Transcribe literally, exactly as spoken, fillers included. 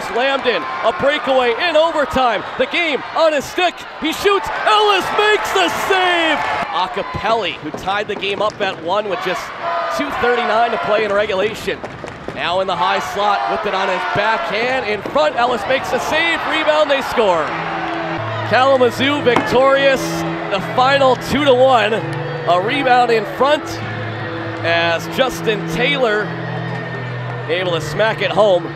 Here's Lamden, a breakaway in overtime. The game on his stick. He shoots. Ellis makes the save. Acapelli, who tied the game up at one with just two thirty-nine to play in regulation. Now in the high slot, with it on his backhand. In front, Ellis makes the save. Rebound, they score. Kalamazoo victorious. The final two to one. A rebound in front as Justin Taylor able to smack it home.